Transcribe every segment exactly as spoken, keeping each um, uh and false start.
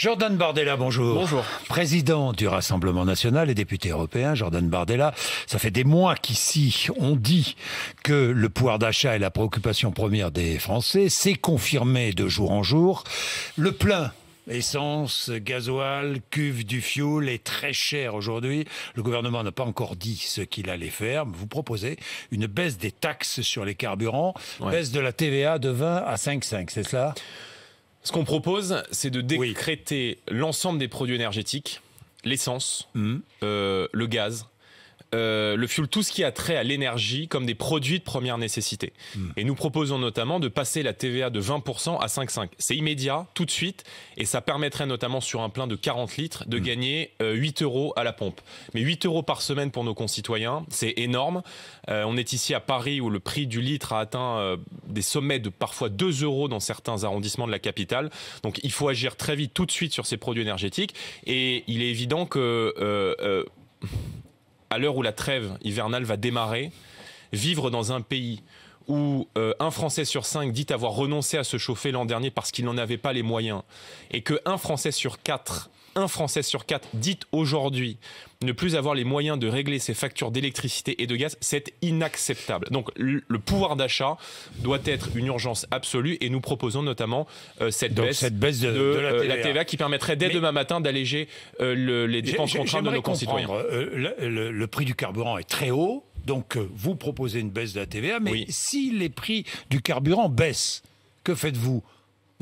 Jordan Bardella, bonjour. Bonjour. Président du Rassemblement National et député européen, Jordan Bardella. Ça fait des mois qu'ici, on dit que le pouvoir d'achat est la préoccupation première des Français. C'est confirmé de jour en jour. Le plein, essence, gasoil, cuve du fioul est très cher aujourd'hui. Le gouvernement n'a pas encore dit ce qu'il allait faire. Vous proposez une baisse des taxes sur les carburants, ouais. Baisse de la T V A de vingt à cinq virgule cinq, c'est cela ? Ce qu'on propose, c'est de décréter oui. l'ensemble des produits énergétiques, l'essence, mmh. euh, le gaz, euh, le fuel, tout ce qui a trait à l'énergie comme des produits de première nécessité. Mmh. Et nous proposons notamment de passer la T V A de vingt pour cent à cinq virgule cinq. C'est immédiat, tout de suite, et ça permettrait notamment sur un plein de quarante litres de mmh. gagner euh, huit euros à la pompe. Mais huit euros par semaine pour nos concitoyens, c'est énorme. Euh, on est ici à Paris où le prix du litre a atteint... Euh, des sommets de parfois deux euros dans certains arrondissements de la capitale. Donc il faut agir très vite, tout de suite sur ces produits énergétiques. Et il est évident que, euh, euh, à l'heure où la trêve hivernale va démarrer, vivre dans un pays où euh, un Français sur cinq dit avoir renoncé à se chauffer l'an dernier parce qu'il n'en avait pas les moyens, et que un Français sur quatre, un Français sur quatre dit aujourd'hui ne plus avoir les moyens de régler ses factures d'électricité et de gaz, c'est inacceptable. Donc le pouvoir d'achat doit être une urgence absolue et nous proposons notamment euh, cette, baisse cette baisse de, de, de la, T V A. Euh, la T V A qui permettrait dès Mais demain matin d'alléger euh, le, les dépenses contraintes de nos concitoyens. Euh, le, le, le prix du carburant est très haut, donc euh, vous proposez une baisse de la T V A, mais oui. si les prix du carburant baissent, que faites-vous ?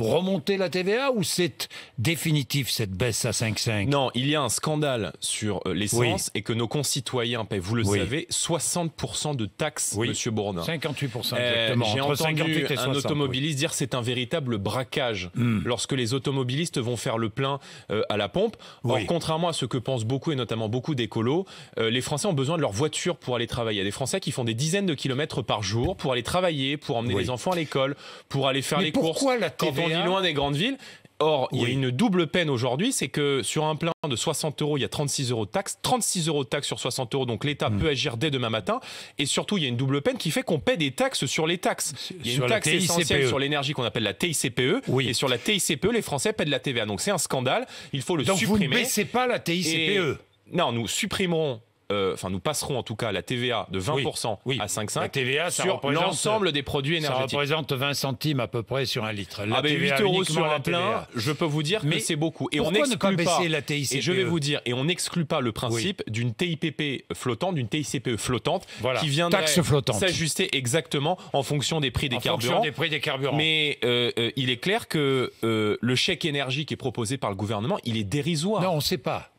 Remonter la T V A ou c'est définitif cette baisse à cinq virgule cinq? Non, il y a un scandale sur l'essence oui. et que nos concitoyens paient, vous le oui. savez, soixante pour cent de taxes, oui. Monsieur Bourdin. cinquante-huit pour cent exactement. Euh, J'ai entendu et soixante, un automobiliste oui. dire c'est un véritable braquage mm. lorsque les automobilistes vont faire le plein euh, à la pompe. Or, oui. contrairement à ce que pensent beaucoup et notamment beaucoup d'écolos, euh, les Français ont besoin de leur voiture pour aller travailler. Il y a des Français qui font des dizaines de kilomètres par jour pour aller travailler, pour emmener oui. les enfants à l'école, pour aller faire Mais les courses. Pourquoi la T V A? On est loin des grandes villes. Or, oui. il y a une double peine aujourd'hui, c'est que sur un plein de soixante euros, il y a trente-six euros de taxes, trente-six euros de taxes sur soixante euros, donc l'État mmh. peut agir dès demain matin. Et surtout, il y a une double peine qui fait qu'on paie des taxes sur les taxes. Il y a sur une taxe essentielle sur l'énergie qu'on appelle la T I C P E, oui. et sur la T I C P E, les Français paient de la T V A. Donc c'est un scandale, il faut le donc supprimer. Donc vous ne baissez pas la T I C P E et... Non, nous supprimerons... Enfin, euh, nous passerons en tout cas la T V A de vingt pour cent oui, oui. à cinq virgule cinq sur l'ensemble des produits énergétiques. Ça représente vingt centimes à peu près sur un litre. La ah ben huit euros sur un plein, je peux vous dire mais que c'est beaucoup. Et on n'exclut pas, pas la T I C P E. Et je vais vous dire, et on n'exclut pas le principe oui. d'une T I P P flottante, d'une T I C P E flottante, voilà. qui viendrait s'ajuster exactement en fonction des prix des, en carburants. Des, prix des carburants. Mais euh, euh, il est clair que euh, le chèque énergie qui est proposé par le gouvernement, il est dérisoire. Non, on ne sait pas.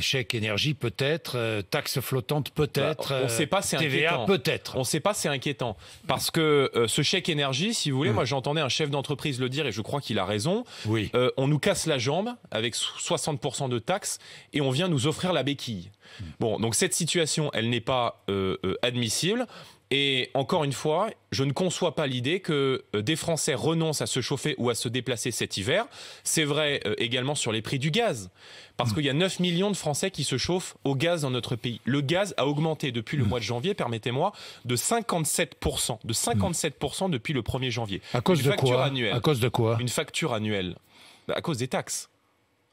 Chèque énergie peut-être, euh, taxe flottante peut-être, bah, on sait pas, c'est T V A peut-être. On ne sait pas, c'est inquiétant. Parce que euh, ce chèque énergie, si vous voulez, mmh. moi j'entendais un chef d'entreprise le dire et je crois qu'il a raison, oui. euh, on nous casse la jambe avec soixante pour cent de taxes et on vient nous offrir la béquille. Mmh. Bon, donc cette situation, elle n'est pas euh, euh, admissible. Et encore une fois, je ne conçois pas l'idée que des Français renoncent à se chauffer ou à se déplacer cet hiver. C'est vrai également sur les prix du gaz, parce mmh. qu'il y a neuf millions de Français qui se chauffent au gaz dans notre pays. Le gaz a augmenté depuis le mmh. mois de janvier, permettez-moi, de cinquante-sept pour cent, de cinquante-sept pour cent depuis le premier janvier. À cause de quoi ? À cause de quoi ? Une facture annuelle, à cause des taxes.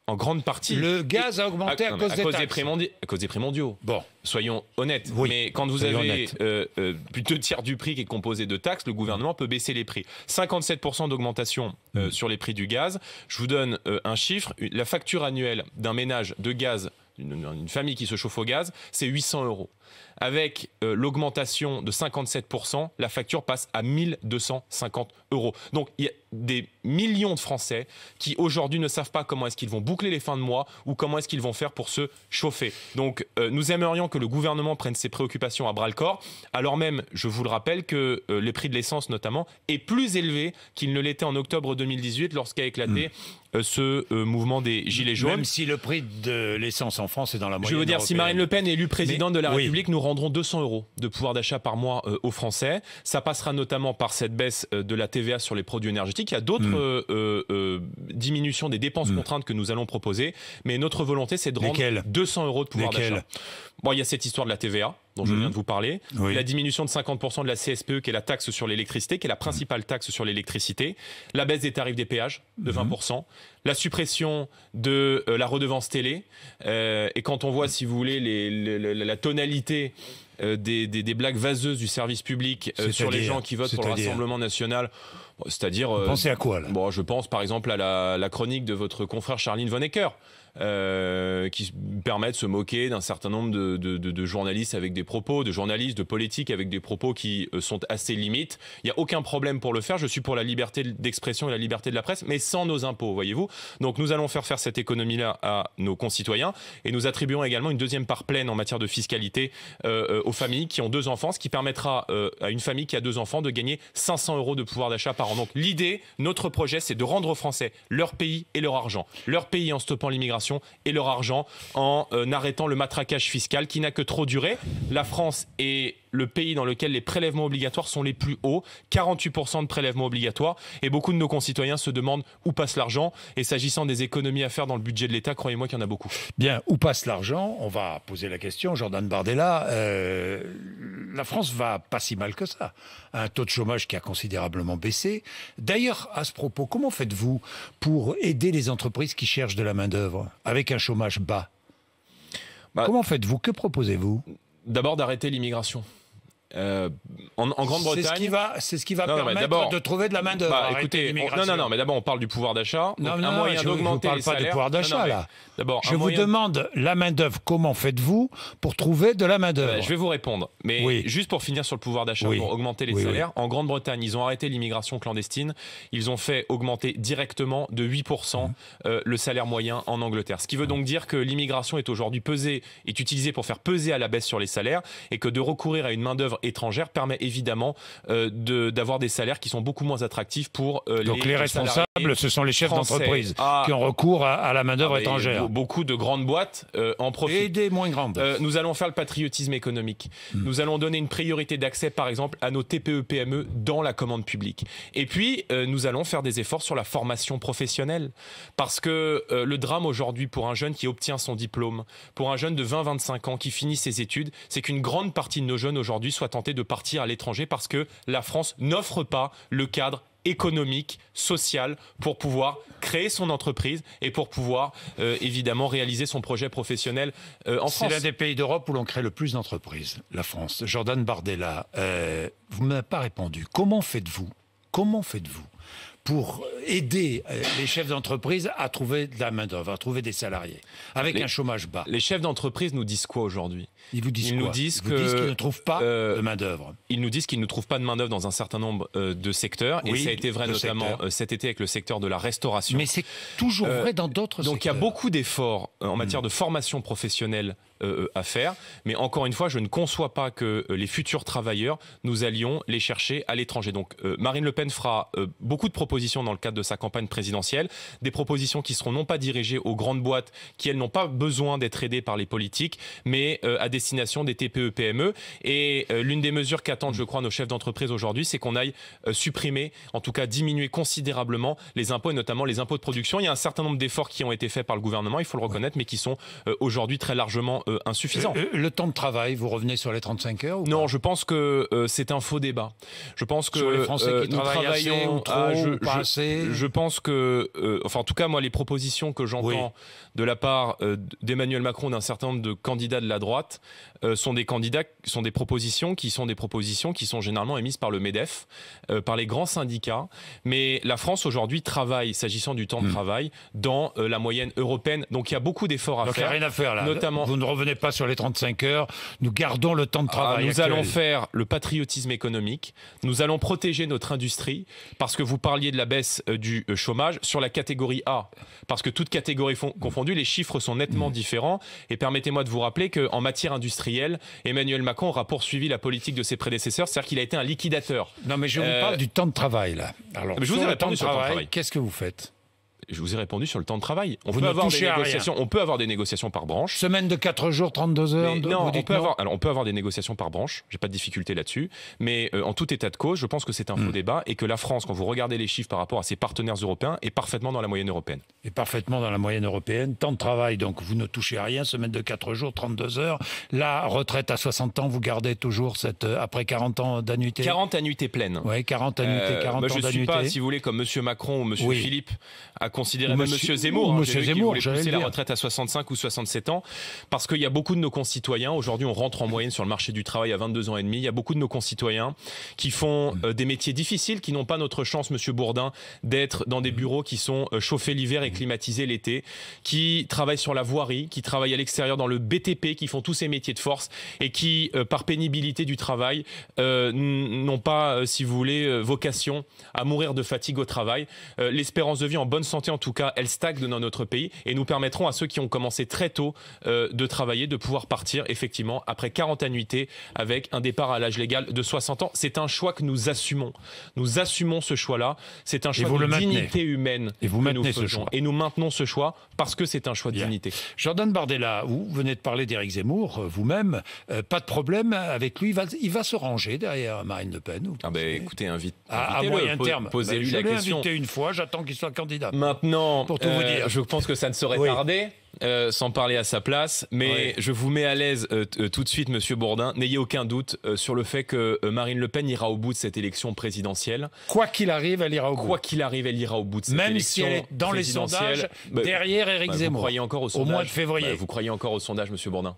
En grande partie. Le gaz a augmenté à, non, à, cause, à, des cause, des prix à cause des prix mondiaux. Bon, soyons honnêtes. Oui, mais quand vous avez euh, euh, plus de deux tiers du prix qui est composé de taxes, le gouvernement peut baisser les prix. cinquante-sept pour cent d'augmentation euh, sur les prix du gaz. Je vous donne euh, un chiffre. La facture annuelle d'un ménage de gaz, une, une famille qui se chauffe au gaz, c'est huit cents euros. Avec euh, l'augmentation de cinquante-sept pour cent, la facture passe à mille deux cent cinquante euros. Donc il y a des millions de Français qui aujourd'hui ne savent pas comment est-ce qu'ils vont boucler les fins de mois ou comment est-ce qu'ils vont faire pour se chauffer. Donc euh, nous aimerions que le gouvernement prenne ses préoccupations à bras-le-corps, alors même, je vous le rappelle, que euh, le prix de l'essence notamment est plus élevé qu'il ne l'était en octobre deux mille dix-huit lorsqu'a éclaté mmh. euh, ce euh, mouvement des Gilets jaunes. Même si le prix de l'essence en France est dans la moyenne. Je veux dire, européenne. Si Marine Le Pen est élue présidente Mais, de la République, oui. nous rendrons deux cents euros de pouvoir d'achat par mois euh, aux Français. Ça passera notamment par cette baisse euh, de la T V A sur les produits énergétiques. Il y a d'autres mmh. euh, euh, diminutions des dépenses mmh. contraintes que nous allons proposer. Mais notre volonté, c'est de rendre Lesquelles deux cents euros de pouvoir d'achat. Bon, il y a cette histoire de la T V A. dont je viens de vous parler, oui. la diminution de cinquante pour cent de la C S P E, qui est la taxe sur l'électricité, qui est la principale taxe sur l'électricité, la baisse des tarifs des péages de vingt pour cent, mmh. la suppression de euh, la redevance télé. Euh, et quand on voit, si vous voulez, les, les, les, la tonalité euh, des, des, des blagues vaseuses du service public euh, sur les dire, gens qui votent pour le Rassemblement national... C'est-à-dire... Vous pensez à quoi, là ? Bon, je pense, par exemple, à la, la chronique de votre confrère Charline Vonnecker, euh, qui permet de se moquer d'un certain nombre de, de, de, de journalistes avec des propos, de journalistes, de politiques avec des propos qui euh, sont assez limites. Il n'y a aucun problème pour le faire. Je suis pour la liberté d'expression et la liberté de la presse, mais sans nos impôts, voyez-vous. Donc, nous allons faire faire cette économie-là à nos concitoyens et nous attribuons également une deuxième part pleine en matière de fiscalité euh, aux familles qui ont deux enfants, ce qui permettra euh, à une famille qui a deux enfants de gagner cinq cents euros de pouvoir d'achat par an. Donc l'idée, notre projet, c'est de rendre aux Français leur pays et leur argent. Leur pays en stoppant l'immigration et leur argent en euh, arrêtant le matraquage fiscal qui n'a que trop duré. La France est le pays dans lequel les prélèvements obligatoires sont les plus hauts, quarante-huit pour cent de prélèvements obligatoires, et beaucoup de nos concitoyens se demandent où passe l'argent. Et s'agissant des économies à faire dans le budget de l'État, croyez-moi qu'il y en a beaucoup. Bien, où passe l'argent? On va poser la question, Jordan Bardella. Euh, la France va pas si mal que ça. Un taux de chômage qui a considérablement baissé. D'ailleurs, à ce propos, comment faites-vous pour aider les entreprises qui cherchent de la main-d'œuvre avec un chômage bas? Bah, comment faites-vous? Que proposez-vous? D'abord, d'arrêter l'immigration. Euh, en, en Grande-Bretagne, c'est ce qui va, c'est ce qui va non, permettre de trouver de la main d'œuvre. Bah, écoutez, on, non, non, non, mais d'abord on parle du pouvoir d'achat. Un non, moyen d'augmenter les salaires. Pas du pouvoir d'achat là. D'abord, je vous moyen... demande la main d'œuvre. Comment faites-vous pour trouver de la main d'œuvre? Bah, je vais vous répondre, mais oui. juste pour finir sur le pouvoir d'achat, oui. pour augmenter les oui, salaires. Oui. En Grande-Bretagne, ils ont arrêté l'immigration clandestine. Ils ont fait augmenter directement de huit pour cent mmh. euh, le salaire moyen en Angleterre. Ce qui veut mmh. donc dire que l'immigration est aujourd'hui pesée, est utilisée pour faire peser à la baisse sur les salaires, et que de recourir à une main d'œuvre étrangère permet évidemment euh, d'avoir de, des salaires qui sont beaucoup moins attractifs pour euh, donc les, les responsables, ce sont les chefs d'entreprise à... qui ont recours à, à la main d'œuvre ah, étrangère. Beaucoup de grandes boîtes euh, en profitent. Et des moins grandes. Euh, nous allons faire le patriotisme économique. Mmh. Nous allons donner une priorité d'accès, par exemple, à nos T P E P M E dans la commande publique. Et puis, euh, nous allons faire des efforts sur la formation professionnelle. Parce que euh, le drame aujourd'hui pour un jeune qui obtient son diplôme, pour un jeune de vingt à vingt-cinq ans qui finit ses études, c'est qu'une grande partie de nos jeunes aujourd'hui soient tentés de partir à l'étranger parce que la France n'offre pas le cadre économique, sociale, pour pouvoir créer son entreprise et pour pouvoir euh, évidemment réaliser son projet professionnel euh, en France. C'est l'un des pays d'Europe où l'on crée le plus d'entreprises, la France. Jordan Bardella, euh, vous ne m'avez pas répondu. Comment faites-vous Comment faites-vous pour aider les chefs d'entreprise à trouver de la main-d'œuvre, à trouver des salariés, avec les, un chômage bas? Les chefs d'entreprise nous disent quoi aujourd'hui? Ils vous disent ils quoi nous disent Ils que, vous disent qu'ils ne trouvent pas euh, de main-d'œuvre. Ils nous disent qu'ils ne trouvent pas de main-d'œuvre dans un certain nombre euh, de secteurs. Oui, et ça a été vrai notamment secteur. cet été avec le secteur de la restauration. Mais c'est toujours euh, vrai dans d'autres secteurs. Donc il y a beaucoup d'efforts en matière mmh. de formation professionnelle euh, à faire. Mais encore une fois, je ne conçois pas que les futurs travailleurs, nous allions les chercher à l'étranger. Donc euh, Marine Le Pen fera euh, beaucoup de propositions dans le cadre de sa campagne présidentielle, des propositions qui seront non pas dirigées aux grandes boîtes qui, elles, n'ont pas besoin d'être aidées par les politiques, mais euh, à destination des T P E P M E. Et euh, l'une des mesures qu'attendent, je crois, nos chefs d'entreprise aujourd'hui, c'est qu'on aille euh, supprimer, en tout cas diminuer considérablement les impôts, et notamment les impôts de production. Il y a un certain nombre d'efforts qui ont été faits par le gouvernement, il faut le reconnaître, mais qui sont euh, aujourd'hui très largement euh, insuffisants. Le, le temps de travail, vous revenez sur les trente-cinq heures ou Non, je pense que euh, c'est un faux débat. Je pense que sur les Français euh, qui travaillent assez ou trop, à, je, Je, je pense que, euh, enfin en tout cas moi les propositions que j'entends oui. de la part euh, d'Emmanuel Macron, d'un certain nombre de candidats de la droite, euh, sont des candidats, sont des propositions qui sont des propositions qui sont généralement émises par le MEDEF, euh, par les grands syndicats. Mais la France aujourd'hui travaille, s'agissant du temps mmh. de travail, dans euh, la moyenne européenne. Donc il y a beaucoup d'efforts à donc, faire. Donc il n'y a rien à faire là. Notamment, vous ne revenez pas sur les trente-cinq heures. Nous gardons le temps de travail. Ah, nous allons faire le patriotisme économique. Nous allons protéger notre industrie parce que vous parlez de la baisse du chômage sur la catégorie A, parce que toutes catégories confondues, les chiffres sont nettement différents. Et permettez-moi de vous rappeler qu'en matière industrielle, Emmanuel Macron aura poursuivi la politique de ses prédécesseurs, c'est-à-dire qu'il a été un liquidateur. Non mais je euh... vous parle du temps de travail là. Alors, mais je vous ai répondu sur le temps de travail. Qu'est-ce que vous faites ? Je vous ai répondu sur le temps de travail. On, peut avoir, des négociations, on peut avoir des négociations par branche. Semaine de quatre jours, trente-deux heures. De, non, on peut, non. Avoir, alors on peut avoir des négociations par branche. J'ai pas de difficulté là-dessus. Mais euh, en tout état de cause, je pense que c'est un mmh. faux débat et que la France, quand vous regardez les chiffres par rapport à ses partenaires européens, est parfaitement dans la moyenne européenne. Et parfaitement dans la moyenne européenne. Temps de travail, donc vous ne touchez à rien. Semaine de quatre jours, trente-deux heures. La retraite à soixante ans, vous gardez toujours cette euh, après quarante ans d'annuité. quarante annuités pleines. Oui, quarante annuités, quarante euh, bah, ans d'annuité. Je ne suis pas, si vous voulez, comme M. Macron ou M. Oui. Philippe, à considérer même M. Zemmour, hein, qui voulait pousser la retraite à soixante-cinq ou soixante-sept ans, parce qu'il y a beaucoup de nos concitoyens, aujourd'hui on rentre en moyenne sur le marché du travail à vingt-deux ans et demi, il y a beaucoup de nos concitoyens qui font euh, des métiers difficiles, qui n'ont pas notre chance, M. Bourdin, d'être dans des bureaux qui sont euh, chauffés l'hiver et climatisés l'été, qui travaillent sur la voirie, qui travaillent à l'extérieur dans le B T P, qui font tous ces métiers de force et qui, euh, par pénibilité du travail, euh, n'ont pas, euh, si vous voulez, euh, vocation à mourir de fatigue au travail. Euh, l'espérance de vie en bonne santé, en tout cas, elle stagne dans notre pays et nous permettrons à ceux qui ont commencé très tôt euh, de travailler, de pouvoir partir effectivement après quarante annuités avec un départ à l'âge légal de soixante ans. C'est un choix que nous assumons. Nous assumons ce choix-là. C'est un choix de dignité humaine et vous maintenez ce choix. Et nous maintenons ce choix parce que c'est un choix de dignité. Jordan Bardella, vous venez de parler d'Éric Zemmour, vous-même. Euh, pas de problème avec lui. Il va, il va se ranger derrière Marine Le Pen. Vous ah ben, bah, écoutez, invite, à, à moyen po terme. Posez-lui bah, la question. Je l'ai invité une fois, j'attends qu'il soit candidat. Maintenant, pour tout euh, vous dire. Je pense que ça ne saurait oui. tarder, euh, sans parler à sa place, mais oui. je vous mets à l'aise euh, tout de suite, Monsieur Bourdin, n'ayez aucun doute euh, sur le fait que Marine Le Pen ira au bout de cette élection présidentielle. Quoi qu'il arrive, elle ira au bout. Quoi qu'il arrive, elle ira au bout de cette Même élection Même si elle est dans les sondages, bah, derrière Éric bah, Zemmour, vous croyez encore au, sondage, au mois de février. Bah, vous croyez encore au sondage, Monsieur Bourdin?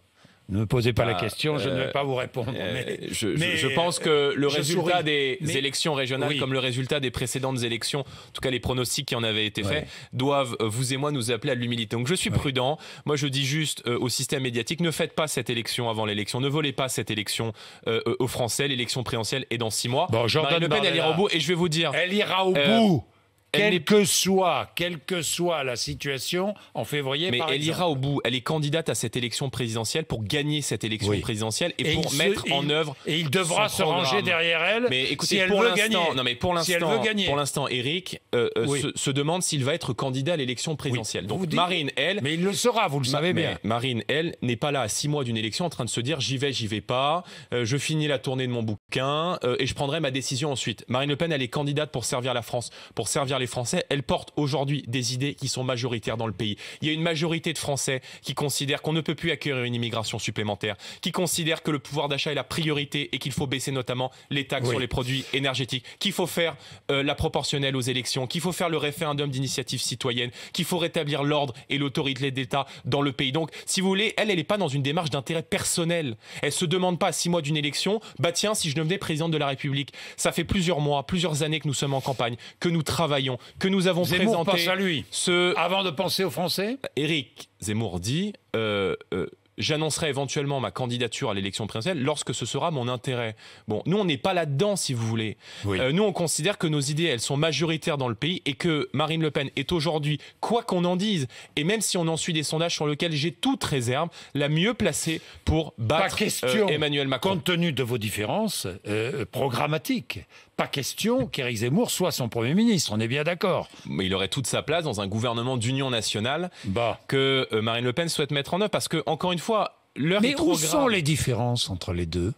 Ne me posez pas ah, la question, je euh, ne vais pas vous répondre. Mais, je, mais, je pense que le résultat souris, des mais, élections régionales, oui. comme le résultat des précédentes élections, en tout cas les pronostics qui en avaient été ouais. faits, doivent, vous et moi, nous appeler à l'humilité. Donc je suis ouais. prudent. Moi, je dis juste euh, au système médiatique, ne faites pas cette élection avant l'élection. Ne volez pas cette élection euh, aux Français. L'élection présidentielle est dans six mois. Bon, Marine Le Pen, elle ira au bout. Et je vais vous dire... Elle ira au euh, bout Quelle que, soit, quelle que soit la situation en février, mais par elle exemple. Ira au bout. Elle est candidate à cette élection présidentielle pour gagner cette élection oui. présidentielle et, et pour mettre se, en il, œuvre. Et il devra se programme. Ranger derrière elle. Mais écoutez, si elle pour l'instant, non mais pour l'instant, si pour l'instant, Éric euh, oui. se, se demande s'il va être candidat à l'élection présidentielle. Oui. Donc vous Marine, elle, mais il le sera, vous le savez mais, bien. Marine, elle, n'est pas là à six mois d'une élection en train de se dire j'y vais, j'y vais pas. Euh, je finis la tournée de mon bouquin euh, et je prendrai ma décision ensuite. Marine Le Pen, elle est candidate pour servir la France, pour servir les Français, elle porte aujourd'hui des idées qui sont majoritaires dans le pays. Il y a une majorité de Français qui considèrent qu'on ne peut plus accueillir une immigration supplémentaire, qui considèrent que le pouvoir d'achat est la priorité et qu'il faut baisser notamment les taxes oui. sur les produits énergétiques, qu'il faut faire euh, la proportionnelle aux élections, qu'il faut faire le référendum d'initiative citoyenne, qu'il faut rétablir l'ordre et l'autorité d'État dans le pays. Donc, si vous voulez, elle, elle n'est pas dans une démarche d'intérêt personnel. Elle ne se demande pas à six mois d'une élection, bah tiens, si je devenais présidente de la République, ça fait plusieurs mois, plusieurs années que nous sommes en campagne, que nous travaillons, que nous avons Zemmour présenté... Pense à lui, ce... avant de penser aux Français. Éric Zemmour dit euh, euh, « J'annoncerai éventuellement ma candidature à l'élection présidentielle lorsque ce sera mon intérêt. » Bon, nous, on n'est pas là-dedans, si vous voulez. Oui. Euh, nous, on considère que nos idées, elles sont majoritaires dans le pays et que Marine Le Pen est aujourd'hui, quoi qu'on en dise, et même si on en suit des sondages sur lesquels j'ai toute réserve, la mieux placée pour battre euh, Emmanuel Macron. Compte tenu de vos différences euh, programmatiques, pas question qu'Éric Zemmour soit son Premier ministre, on est bien d'accord. Mais il aurait toute sa place dans un gouvernement d'union nationale bah. que Marine Le Pen souhaite mettre en œuvre, parce que, encore une fois, l'heure est trop grave. Mais où sont les différences entre les deux ?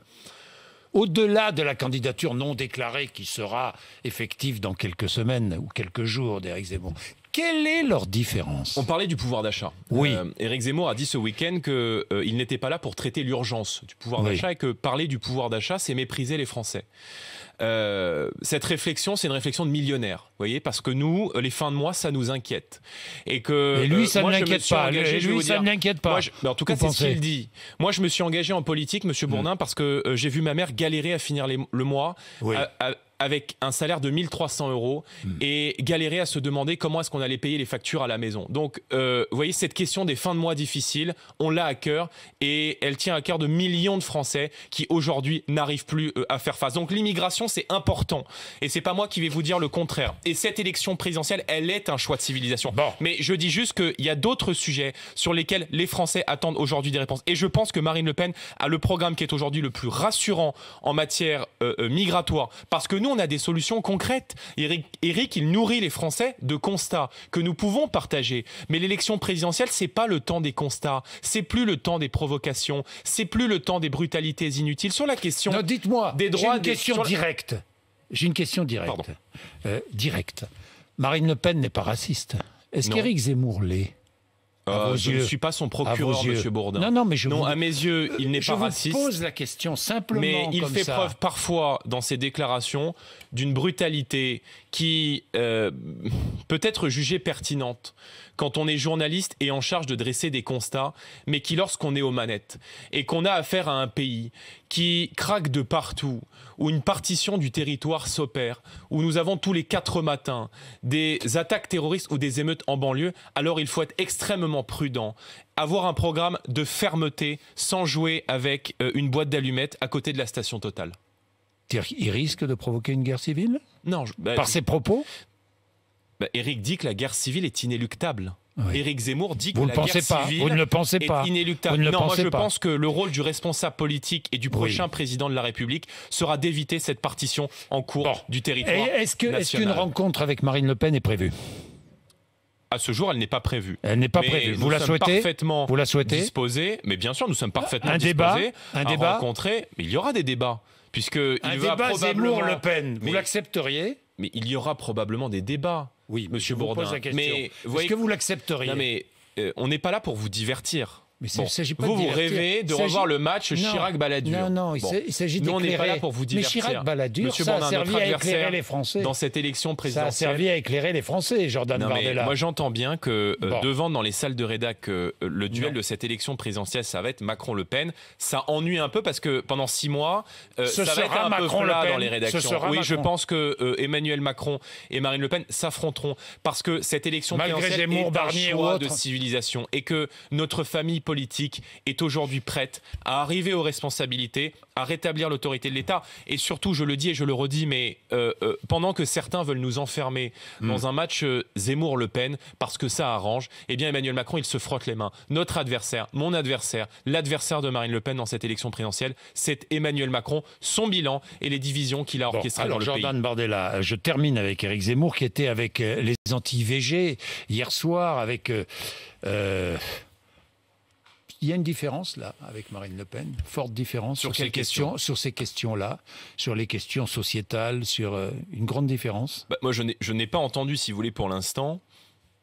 Au-delà de la candidature non déclarée qui sera effective dans quelques semaines ou quelques jours d'Éric Zemmour, quelle est leur différence? On parlait du pouvoir d'achat. Oui. Euh, Éric Zemmour a dit ce week-end qu'il euh, n'était pas là pour traiter l'urgence du pouvoir oui. d'achat et que parler du pouvoir d'achat, c'est mépriser les Français. Euh, cette réflexion, c'est une réflexion de millionnaire, voyez, parce que nous, les fins de mois, ça nous inquiète. Et que et lui, euh, ça ne l'inquiète pas. Engagé, lui, lui ça dire, ne l'inquiète pas. Moi, je, ben en tout cas, c'est ce qu'il dit. Moi, je me suis engagé en politique, Monsieur Bourdin, mmh. parce que euh, j'ai vu ma mère galérer à finir les, le mois. Oui. À, à, avec un salaire de mille trois cents euros mmh. et galérer à se demander comment est-ce qu'on allait payer les factures à la maison. Donc, euh, vous voyez, cette question des fins de mois difficiles, on l'a à cœur et elle tient à cœur de millions de Français qui, aujourd'hui, n'arrivent plus euh, à faire face. Donc, l'immigration, c'est important. Et c'est pas moi qui vais vous dire le contraire. Et cette élection présidentielle, elle est un choix de civilisation. Bon. Mais je dis juste qu'il y a d'autres sujets sur lesquels les Français attendent aujourd'hui des réponses. Et je pense que Marine Le Pen a le programme qui est aujourd'hui le plus rassurant en matière euh, euh, migratoire. Parce que nous, nous, on a des solutions concrètes. Eric, Eric, il nourrit les Français de constats que nous pouvons partager. Mais l'élection présidentielle, c'est pas le temps des constats. C'est plus le temps des provocations. C'est plus le temps des brutalités inutiles. Sur la question non, dites-moi, des droits... J'ai une question des... directe. J'ai une question directe. Euh, directe. Marine Le Pen n'est pas raciste. Est-ce qu'Éric Zemmour l'est? Euh, je yeux. ne suis pas son procureur, monsieur Bourdin. Non, non, mais je non vous... à mes yeux, il n'est pas raciste. Je vous pose la question simplement. Mais comme il fait ça. preuve parfois dans ses déclarations d'une brutalité qui euh, peut être jugée pertinente quand on est journaliste et en charge de dresser des constats, mais qui, lorsqu'on est aux manettes et qu'on a affaire à un pays qui craque de partout, où une partition du territoire s'opère, où nous avons tous les quatre matins des attaques terroristes ou des émeutes en banlieue, alors il faut être extrêmement prudent, avoir un programme de fermeté sans jouer avec une boîte d'allumettes à côté de la station Total. Il risque de provoquer une guerre civile ? Non. Je, bah, Par ses propos ? Bah, Éric dit que la guerre civile est inéluctable. Oui. Éric Zemmour dit que vous la guerre pas. civile vous ne le pensez pas. est inéluctable. Vous ne non, le moi je pas. pense que le rôle du responsable politique et du prochain oui. président de la République sera d'éviter cette partition en cours bon. du territoire. Est-ce qu'une rencontre avec Marine Le Pen est prévue ? À ce jour, elle n'est pas prévue. Elle n'est pas mais prévue. Nous vous, la sommes parfaitement vous la souhaitez disposés, mais bien sûr, nous sommes parfaitement un débat, disposés un à débat. rencontrer. Mais il y aura des débats. Puisque un il débat va probablement... Zemmour-Le Pen, vous l'accepteriez ? Mais il y aura probablement des débats, oui, monsieur Bourdin. Pose la question. Mais est-ce voyez... que vous l'accepteriez ? Non, mais euh, on n'est pas là pour vous divertir. Mais bon. pas vous, vous rêvez de revoir le match Chirac-Balladur. Non, non, il bon. s'agit d'éclairer. Nous, on n'est pas là pour vous divertir. Mais Chirac-Balladur, ça Bourdin, a servi à éclairer les Français. Dans cette élection présidentielle. Ça a servi à éclairer les Français, Jordan non, Bardella. Mais moi, j'entends bien que euh, bon. devant, dans les salles de rédac, euh, le duel non. de cette élection présidentielle, ça va être Macron-Le Pen. Ça ennuie un peu parce que pendant six mois, euh, ça va être un peu froid dans les rédactions. Oui, Macron. je pense que euh, Emmanuel Macron et Marine Le Pen s'affronteront parce que cette élection présidentielle est un choix de civilisation et que notre famille politique est aujourd'hui prête à arriver aux responsabilités, à rétablir l'autorité de l'État. Et surtout, je le dis et je le redis, mais euh, euh, pendant que certains veulent nous enfermer mmh. dans un match euh, Zemmour-Le Pen, parce que ça arrange, eh bien Emmanuel Macron, il se frotte les mains. Notre adversaire, mon adversaire, l'adversaire de Marine Le Pen dans cette élection présidentielle, c'est Emmanuel Macron, son bilan et les divisions qu'il a orchestrées bon, alors dans le Jordan pays. Jordan Bardella, je termine avec Éric Zemmour qui était avec euh, les anti-I V G hier soir, avec... Euh, euh, Il y a une différence, là, avec Marine Le Pen, forte différence sur, sur quelle ces question questions, sur ces questions-là, sur les questions sociétales, sur euh, une grande différence. Bah, moi, je n'ai pas entendu, si vous voulez, pour l'instant,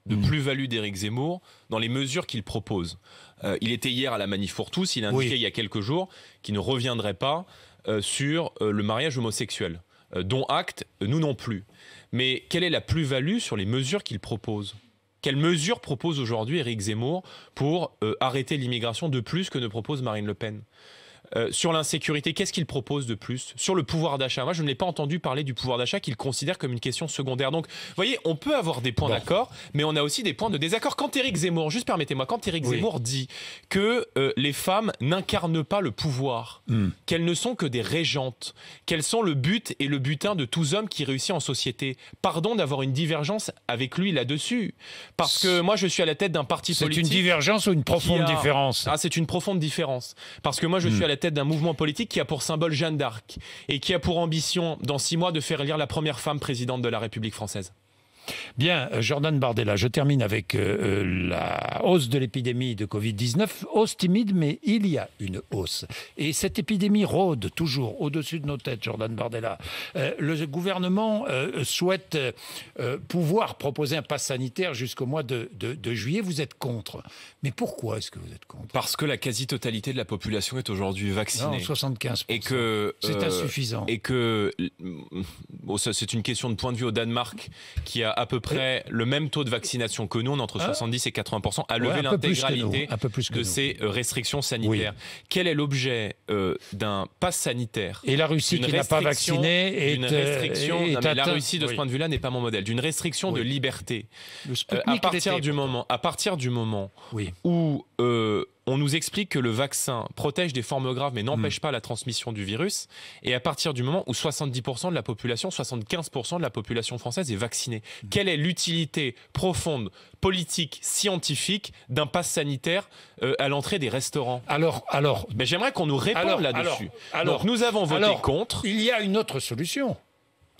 de mmh. plus-value d'Éric Zemmour dans les mesures qu'il propose. Euh, il était hier à la Manif pour tous, il a indiqué oui. il y a quelques jours qu'il ne reviendrait pas euh, sur euh, le mariage homosexuel, euh, dont acte, euh, nous non plus. Mais quelle est la plus-value sur les mesures qu'il propose ? Quelles mesures propose aujourd'hui Éric Zemmour pour euh, arrêter l'immigration de plus que ne propose Marine Le Pen ? Euh, sur l'insécurité, qu'est-ce qu'il propose de plus ? Sur le pouvoir d'achat, moi je ne l'ai pas entendu parler du pouvoir d'achat qu'il considère comme une question secondaire. Donc, vous voyez, on peut avoir des points bon. d'accord, mais on a aussi des points de désaccord. Quand Éric Zemmour, juste permettez-moi, quand Éric oui. Zemmour dit que euh, les femmes n'incarnent pas le pouvoir, mmh. qu'elles ne sont que des régentes, qu'elles sont le but et le butin de tous hommes qui réussissent en société. Pardon d'avoir une divergence avec lui là-dessus, parce que moi je suis à la tête d'un parti politique. C'est une divergence ou une profonde a... différence ? Ah, c'est une profonde différence, parce que moi je mmh. suis à la tête d'un mouvement politique qui a pour symbole Jeanne d'Arc et qui a pour ambition, dans six mois, de faire élire la première femme présidente de la République française. Bien, Jordan Bardella, je termine avec euh, la hausse de l'épidémie de Covid dix-neuf. Hausse timide, mais il y a une hausse. Et cette épidémie rôde toujours au-dessus de nos têtes, Jordan Bardella. Euh, le gouvernement euh, souhaite euh, pouvoir proposer un pass sanitaire jusqu'au mois de, de, de juillet. Vous êtes contre. Mais pourquoi est-ce que vous êtes contre ? Parce que la quasi-totalité de la population est aujourd'hui vaccinée. Non, soixante-quinze pour cent. Et que... Euh, c'est insuffisant. Et que... Bon, c'est une question de point de vue au Danemark qui a à peu près et... le même taux de vaccination que nous, on est entre soixante-dix et quatre-vingts pour cent, à lever ouais, l'intégralité de nous. ces restrictions sanitaires. Oui. Quel est l'objet euh, d'un pass sanitaire ? Et la Russie qui n'a pas vacciné est, une restriction, est, est non, mais La Russie, de oui. ce point de vue-là, n'est pas mon modèle. D'une restriction oui. de liberté. Euh, à, partir du moment, à partir du moment oui. où euh, on nous explique que le vaccin protège des formes graves mais n'empêche mmh. pas la transmission du virus, et à partir du moment où soixante-dix pour cent de la population, soixante-quinze pour cent de la population française est vaccinée. Mmh. Quelle est l'utilité profonde, politique, scientifique d'un pass sanitaire euh, à l'entrée des restaurants ? Alors, alors... Mais j'aimerais qu'on nous réponde là-dessus. Alors, alors, nous avons voté alors, contre. Il y a une autre solution.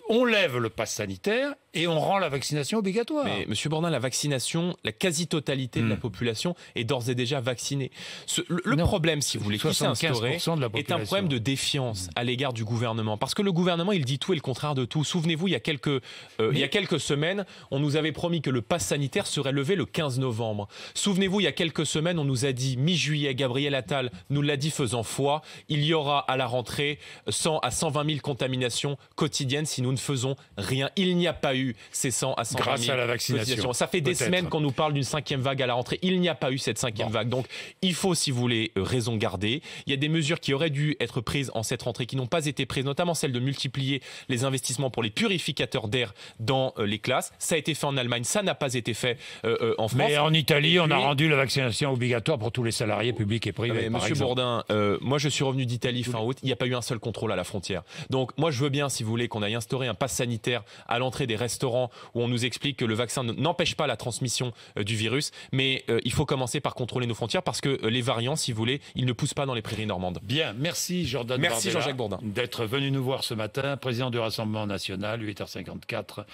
on lève le pass sanitaire et on rend la vaccination obligatoire. Mais M. Bornin, la vaccination, la quasi-totalité mmh. de la population est d'ores et déjà vaccinée. Ce, le le problème, si vous voulez, qui s'est instauré, est un problème de défiance à l'égard du gouvernement. Parce que le gouvernement, il dit tout et le contraire de tout. Souvenez-vous, il y a quelques, euh, Mais... il y a quelques semaines, on nous avait promis que le pass sanitaire serait levé le quinze novembre. Souvenez-vous, il y a quelques semaines, on nous a dit, mi-juillet, Gabriel Attal nous l'a dit faisant foi, il y aura à la rentrée cent à cent vingt mille contaminations quotidiennes si nous ne faisons rien. Il n'y a pas eu ces cent à cent vingt mille grâce à la vaccination. Ça fait des semaines qu'on nous parle d'une cinquième vague à la rentrée. Il n'y a pas eu cette cinquième bon. vague. Donc, il faut, si vous voulez, euh, raison garder. Il y a des mesures qui auraient dû être prises en cette rentrée, qui n'ont pas été prises, notamment celle de multiplier les investissements pour les purificateurs d'air dans euh, les classes. Ça a été fait en Allemagne, ça n'a pas été fait euh, euh, en France. Mais en Italie, puis, on a rendu la vaccination obligatoire pour tous les salariés publics et privés. Monsieur Bourdin, euh, moi je suis revenu d'Italie fin août, il n'y a pas eu un seul contrôle à la frontière. Donc moi je veux bien, si vous voulez, qu'on aille instaurer un pass sanitaire à l'entrée des restaurants où on nous explique que le vaccin n'empêche pas la transmission euh, du virus, mais euh, il faut commencer par contrôler nos frontières parce que euh, les variants, si vous voulez, ils ne poussent pas dans les prairies normandes. Bien, merci Jordan Bardella d'être venu nous voir ce matin, président du Rassemblement National, huit heures cinquante-quatre.